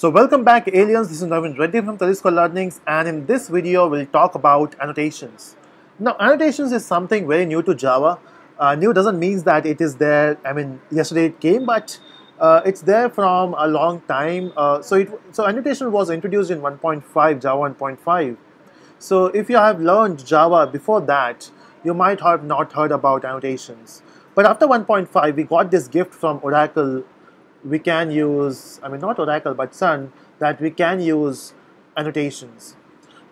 So welcome back aliens, this is Navin Reddy from Telusko Learnings, and in this video we'll talk about annotations. Now annotations is something very new to Java. New doesn't mean that it is there, I mean yesterday it came, but it's there from a long time. So annotation was introduced in 1.5, Java 1.5. So if you have learned Java before that, you might have not heard about annotations. But after 1.5 we got this gift from Oracle. We can use, I mean not Oracle but Sun, that we can use annotations.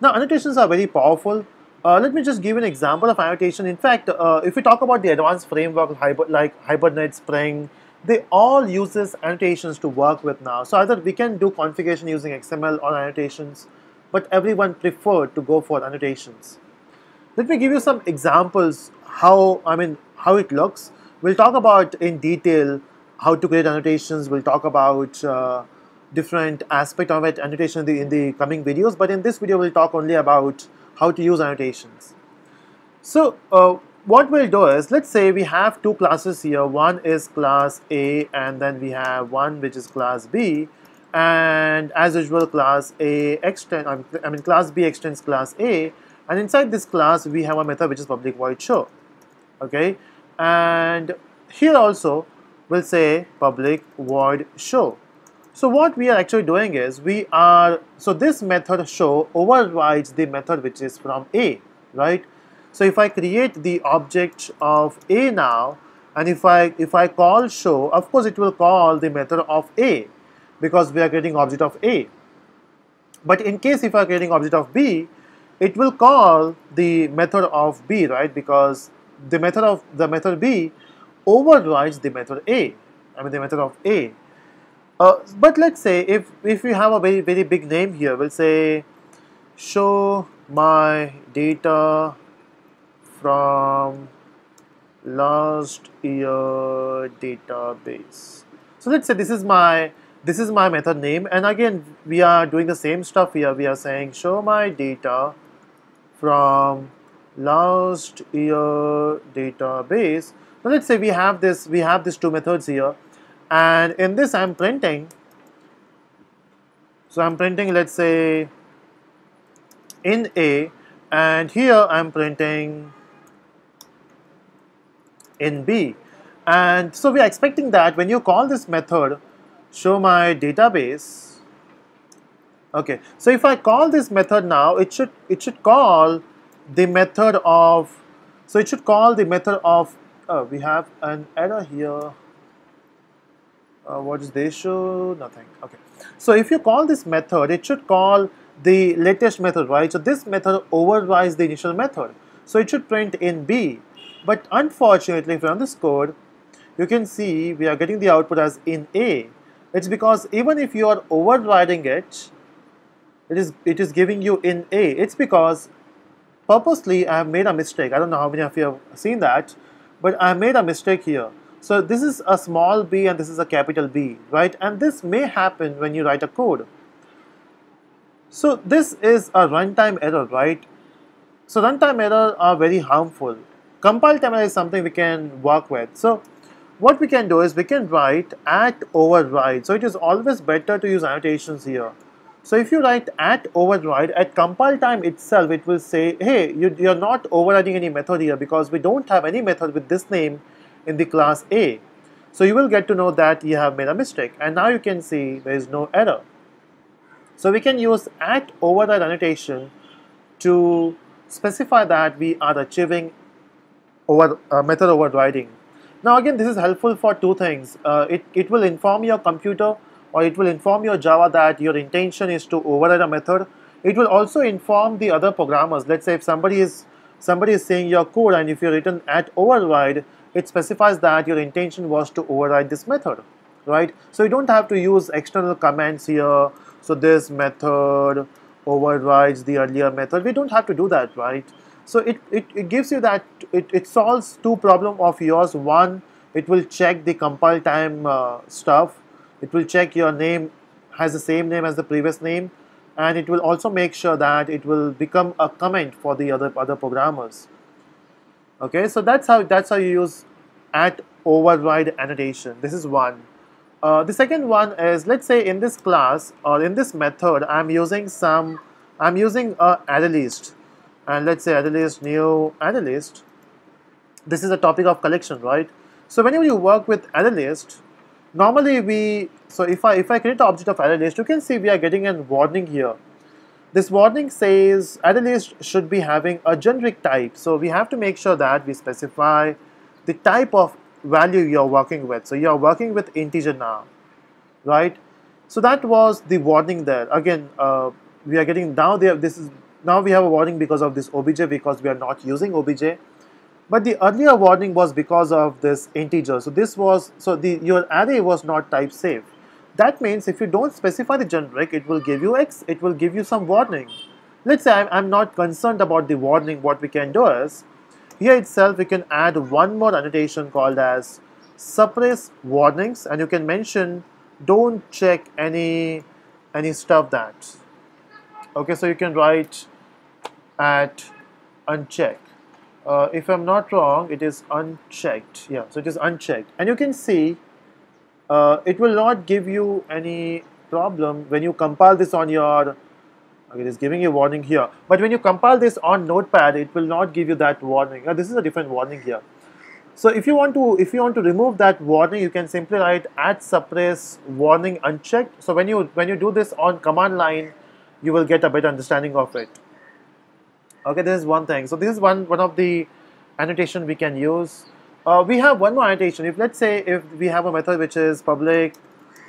Now annotations are very powerful. Let me just give an example of annotation. In fact, if we talk about the advanced framework like Hibernate, Spring, they all uses annotations to work with now. So either we can do configuration using XML or annotations, but everyone preferred to go for annotations. Let me give you some examples how it looks. We'll talk about in detail how to create annotations. We'll talk about different aspect of it, annotation in the coming videos, but in this video we'll talk only about how to use annotations. So what we'll do is, let's say we have two classes here. One is class A and then we have one which is class B, and as usual class A extends, I mean class B extends class A, and inside this class we have a method which is public void show. Okay, and here also we'll say public void show. So what we are actually doing is so this method show overrides the method which is from A, right? So if I create the object of A now, and if I call show, of course it will call the method of A because we are creating object of A. But in case if I are creating object of B, it will call the method of B, right? Because the method B overrides the method A, I mean the method of A. But let's say if we have a very, very big name here, we'll say show my data from last year database. So let's say this is my method name, and again we are doing the same stuff here. We are saying show my data from last year database. Now let's say we have these two methods here, and in this I'm printing. So I'm printing, let's say in A, and here I'm printing in B. And so we are expecting that when you call this method show my database, okay, so if I call this method now, it should call the method of, so it should call the method of, we have an error here. What is the issue? Nothing. Okay. So if you call this method, it should call the latest method, right? So this method overrides the initial method. So it should print in B. But unfortunately from this code, you can see we are getting the output as in A. It's because even if you are overriding it, it is giving you in A. It's because purposely I have made a mistake. I don't know how many of you have seen that, but I made a mistake here. So this is a small b and this is a capital B, right? And this may happen when you write a code. So this is a runtime error, right? So runtime errors are very harmful. Compile time error is something we can work with. So what we can do is we can write at override. So it is always better to use annotations here. So if you write at override, at compile time itself, it will say, hey, you're not overriding any method here because we don't have any method with this name in the class A. So you will get to know that you have made a mistake, and now you can see there is no error. So we can use at override annotation to specify that we are achieving method overriding. Now again, this is helpful for two things. It will inform your computer, or it will inform your Java that your intention is to override a method. It will also inform the other programmers. Let's say if somebody is seeing your code, and if you're written at override, it specifies that your intention was to override this method, right? So you don't have to use external commands here. So this method overrides the earlier method. We don't have to do that, right? So it gives you that, it solves two problems of yours. One, it will check the compile time stuff. It will check your name has the same name as the previous name, and it will also make sure that it will become a comment for the other programmers. Okay, so that's how you use at override annotation. This is one. The second one is, let's say in this class or in this method, I'm using a ArrayList, and let's say ArrayList, new ArrayList. This is a topic of collection, right? So whenever you work with ArrayList, normally if I create the object of ArrayList, you can see we are getting a warning here. This warning says ArrayList should be having a generic type. So we have to make sure that we specify the type of value you are working with. So you are working with integer now, right? So that was the warning there. Again, we are getting now there. Now we have a warning because of this obj, because we are not using obj. But the earlier warning was because of this integer. So this was, your array was not type safe. That means if you don't specify the generic, it will give you X, it will give you some warning. Let's say I'm not concerned about the warning. What we can do is, here itself we can add one more annotation called as suppress warnings, and you can mention don't check any stuff that. Okay, so you can write at uncheck. If I'm not wrong, it is unchecked. Yeah, so it is unchecked, and you can see it will not give you any problem when you compile this on your, okay, it is giving you a warning here, but when you compile this on Notepad, it will not give you that warning. This is a different warning here. So if you want to remove that warning, you can simply write at suppress warning unchecked. So when you do this on command line, you will get a better understanding of it. Okay, this is one thing. So this is one of the annotation we can use. We have one more annotation. Let's say we have a method which is public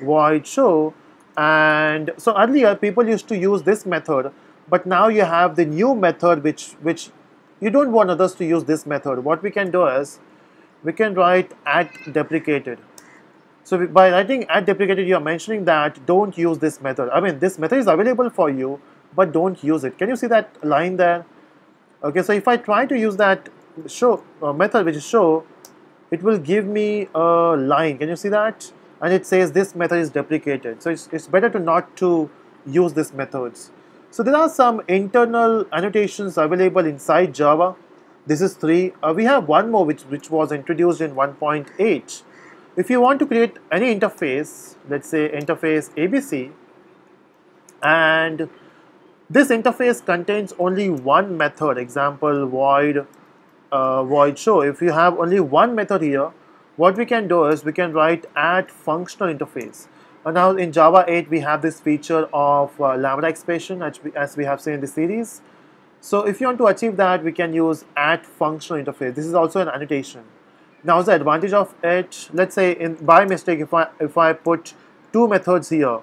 void show, and so earlier people used to use this method, but now you have the new method which you don't want others to use this method. What we can do is we can write at deprecated. So by writing at deprecated, you are mentioning that don't use this method. I mean, this method is available for you, but don't use it. Can you see that line there? Okay, so if I try to use that show method which is show, it will give me a line. Can you see that? And it says this method is deprecated. So it's better to not to use these methods. So there are some internal annotations available inside Java. This is 3. We have one more which was introduced in 1.8. If you want to create any interface, let's say interface ABC, and this interface contains only one method, example void show. If you have only one method here, what we can do is we can write at functional interface. And now in Java 8 we have this feature of lambda expression as we have seen in the series. So if you want to achieve that, we can use at functional interface. This is also an annotation. Now the advantage of it, let's say by mistake if I put two methods here,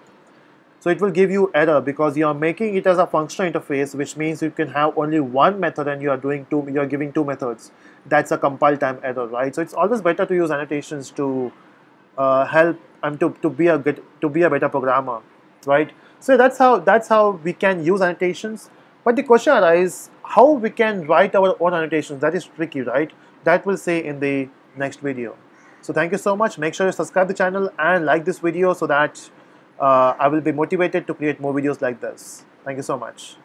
so it will give you error because you are making it as a functional interface, which means you can have only one method and you are giving two methods. That's a compile time error, right? So it's always better to use annotations to help and to be a better programmer, right? So that's how we can use annotations. But the question arises, how we can write our own annotations? That is tricky, right? That we'll say in the next video. So thank you so much. Make sure you subscribe to the channel and like this video so that I will be motivated to create more videos like this. Thank you so much.